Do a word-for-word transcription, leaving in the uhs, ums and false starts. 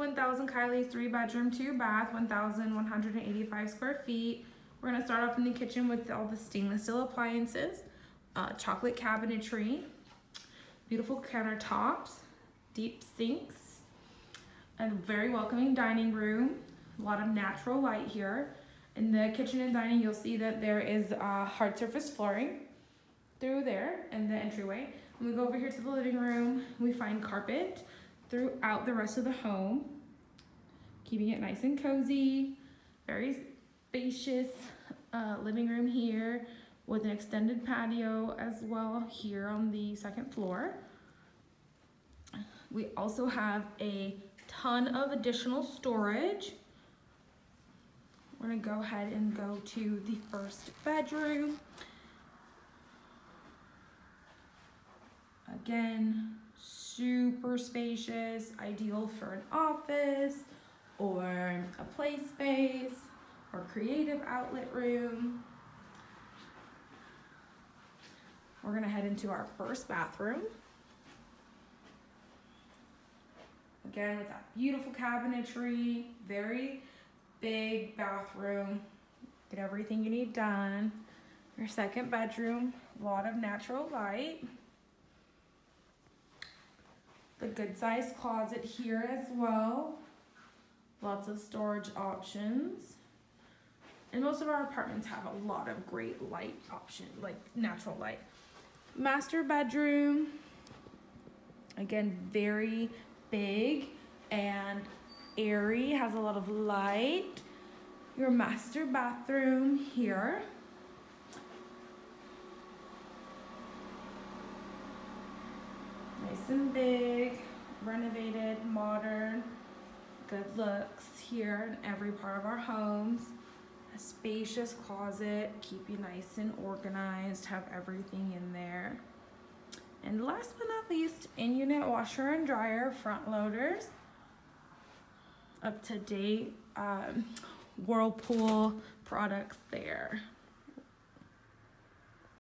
one thousand Kiely's three bedroom, two bath, one thousand one hundred eighty-five square feet. We're gonna start off in the kitchen with all the stainless steel appliances, uh, chocolate cabinetry, beautiful countertops, deep sinks, a very welcoming dining room, a lot of natural light here. In the kitchen and dining, you'll see that there is uh, hard surface flooring through there and the entryway. When we go over here to the living room, we find carpet throughout the rest of the home, keeping it nice and cozy. Very spacious uh, living room here with an extended patio as well here on the second floor. We also have a ton of additional storage. We're gonna go ahead and go to the first bedroom. Again, super spacious, ideal for an office or a play space or creative outlet room. We're gonna head into our first bathroom. Again, with that beautiful cabinetry, very big bathroom, get everything you need done. Your second bedroom, a lot of natural light. The good size closet here as well. Lots of storage options. And most of our apartments have a lot of great light options, like natural light. Master bedroom, again, very big and airy, has a lot of light. Your master bathroom here. Nice and big, renovated, modern, good looks here in every part of our homes. A spacious closet, keep you nice and organized, have everything in there. And last but not least, in-unit washer and dryer, front loaders, up-to-date um, Whirlpool products there.